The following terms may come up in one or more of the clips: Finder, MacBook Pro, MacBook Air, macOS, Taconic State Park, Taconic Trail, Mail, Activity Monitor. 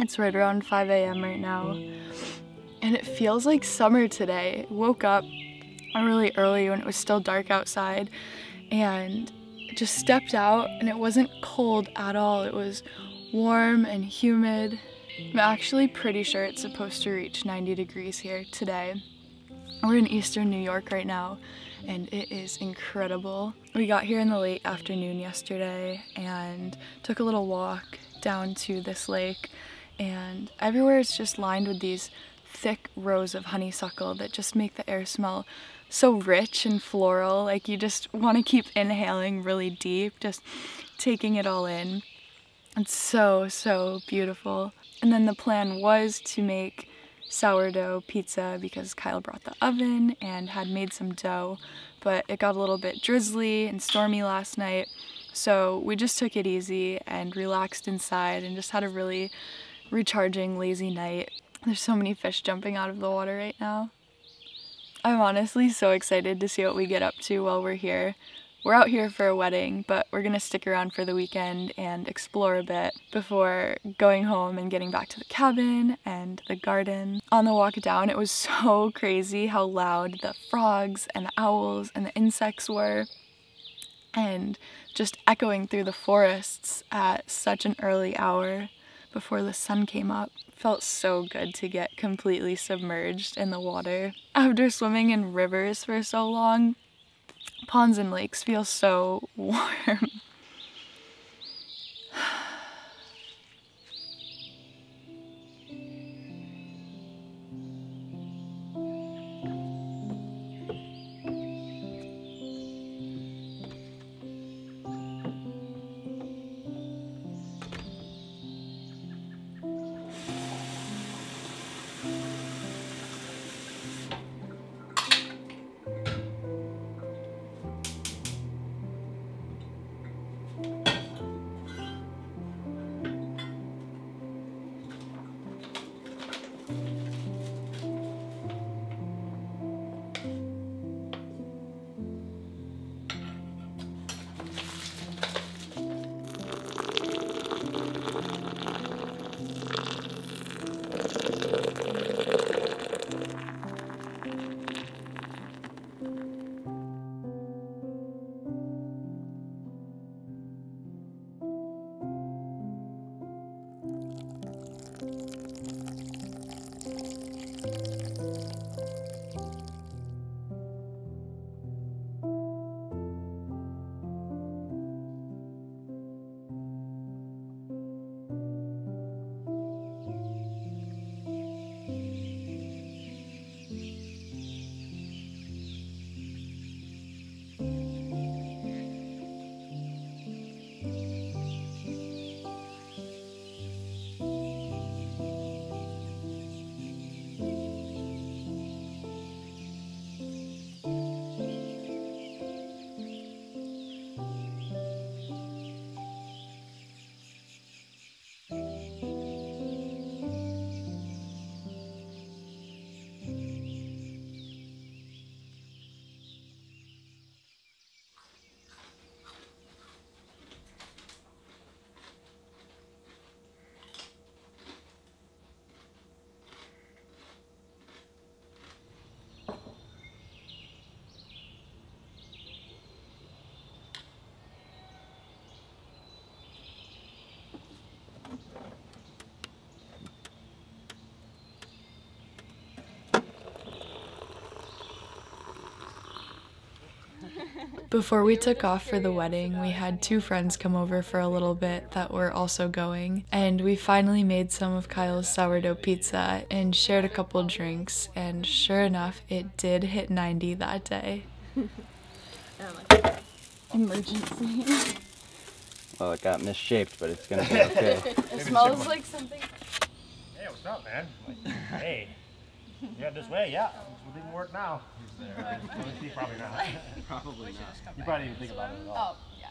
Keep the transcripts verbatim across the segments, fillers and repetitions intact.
It's right around five A M right now, and it feels like summer today. Woke up really early when it was still dark outside and just stepped out, and it wasn't cold at all. It was warm and humid. I'm actually pretty sure it's supposed to reach ninety degrees here today. We're in eastern New York right now, and it is incredible. We got here in the late afternoon yesterday and took a little walk down to this lake, and everywhere it's just lined with these thick rows of honeysuckle that just make the air smell so rich and floral. Like, you just want to keep inhaling really deep, just taking it all in. It's so, so beautiful. And then the plan was to make sourdough pizza because Kyle brought the oven and had made some dough, but it got a little bit drizzly and stormy last night, so we just took it easy and relaxed inside and just had a really recharging, lazy night. There's so many fish jumping out of the water right now. I'm honestly so excited to see what we get up to while we're here. We're out here for a wedding, but we're gonna stick around for the weekend and explore a bit before going home and getting back to the cabin and the garden. On the walk down, it was so crazy how loud the frogs and the owls and the insects were, and just echoing through the forests at such an early hour before the sun came up. Felt so good to get completely submerged in the water. After swimming in rivers for so long, ponds and lakes feel so warm. Before we took off for the wedding, we had two friends come over for a little bit that were also going, and we finally made some of Kyle's sourdough pizza and shared a couple drinks, and sure enough, it did hit ninety that day. Emergency. Well, it got misshaped, but it's gonna be okay. It smells like something. Hey, what's up, man? Like, hey. Yeah, this way, yeah. It didn't work now. He's there. He's probably not. Probably not. You probably didn't think about it at all. Oh,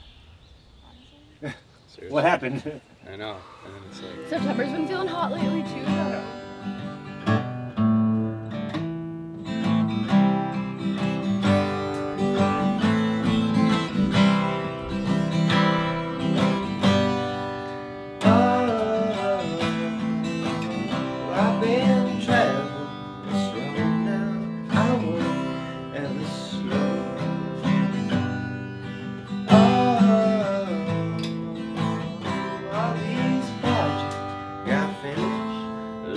yeah. Seriously. What happened? I know. And then it's like... September's been feeling hot lately, too. Yeah.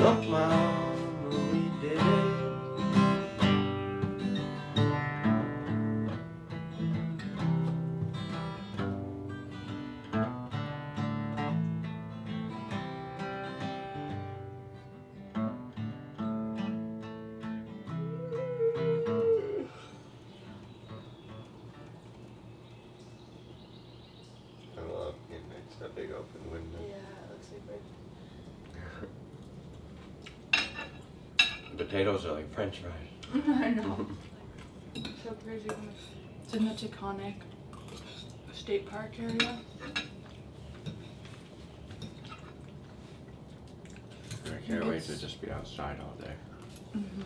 up my armory day. I love getting next to that big open window. Yeah, it looks super. Potatoes are like French fries. I know. So crazy. It's in the Taconic State Park area. I can't wait to just be outside all day. Mm-hmm.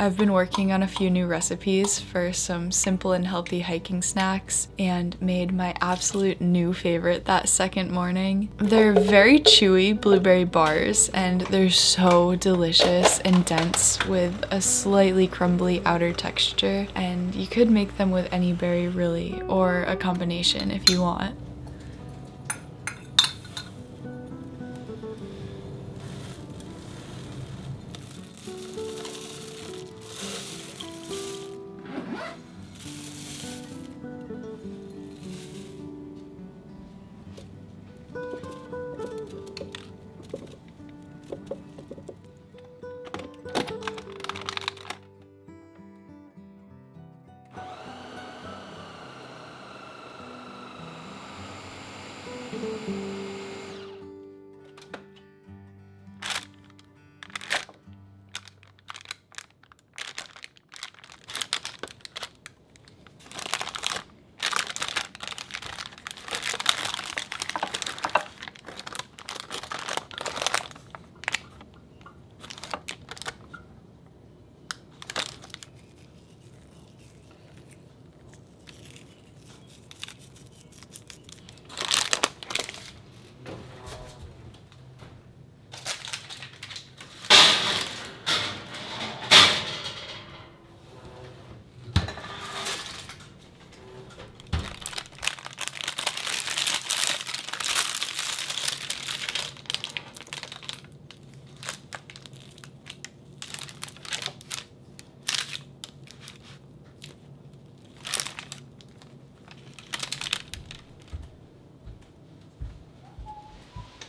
I've been working on a few new recipes for some simple and healthy hiking snacks and made my absolute new favorite that second morning. They're very chewy blueberry bars and they're so delicious and dense with a slightly crumbly outer texture, and you could make them with any berry really, or a combination if you want.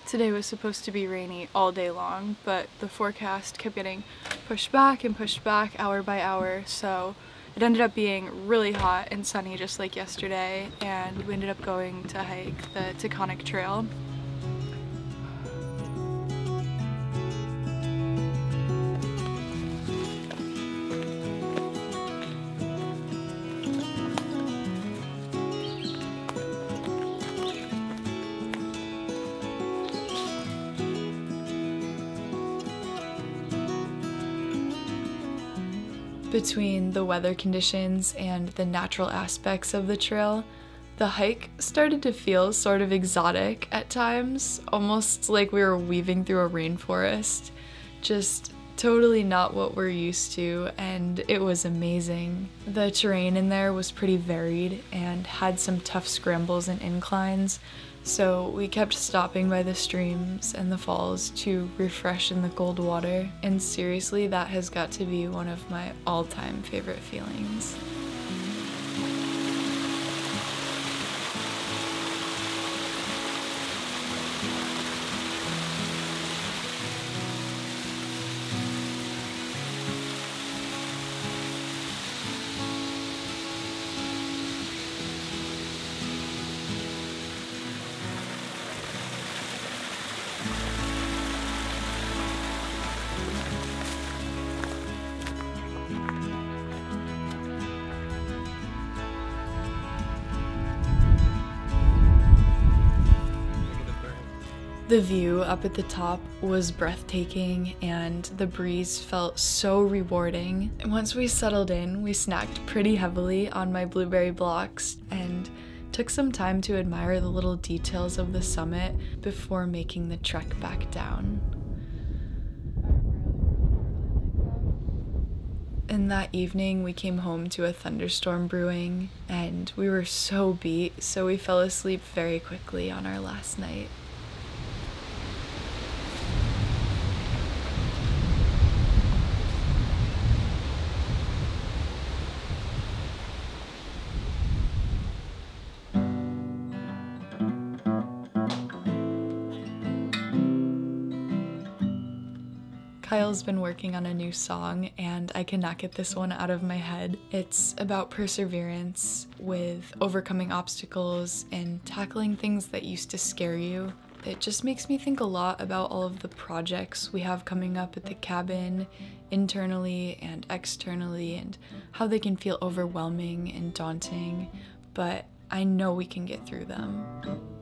Today was supposed to be rainy all day long, but the forecast kept getting pushed back and pushed back hour by hour, so it ended up being really hot and sunny just like yesterday, and we ended up going to hike the Taconic Trail. Between the weather conditions and the natural aspects of the trail, the hike started to feel sort of exotic at times, almost like we were weaving through a rainforest. Just totally not what we're used to, and it was amazing. The terrain in there was pretty varied and had some tough scrambles and inclines, so we kept stopping by the streams and the falls to refresh in the cold water, and seriously, that has got to be one of my all-time favorite feelings. The view up at the top was breathtaking and the breeze felt so rewarding. Once we settled in, we snacked pretty heavily on my blueberry blocks and took some time to admire the little details of the summit before making the trek back down. And that evening we came home to a thunderstorm brewing, and we were so beat, so we fell asleep very quickly on our last night. Kyle's been working on a new song and I cannot get this one out of my head. It's about perseverance with overcoming obstacles and tackling things that used to scare you. It just makes me think a lot about all of the projects we have coming up at the cabin, internally and externally, and how they can feel overwhelming and daunting, but I know we can get through them.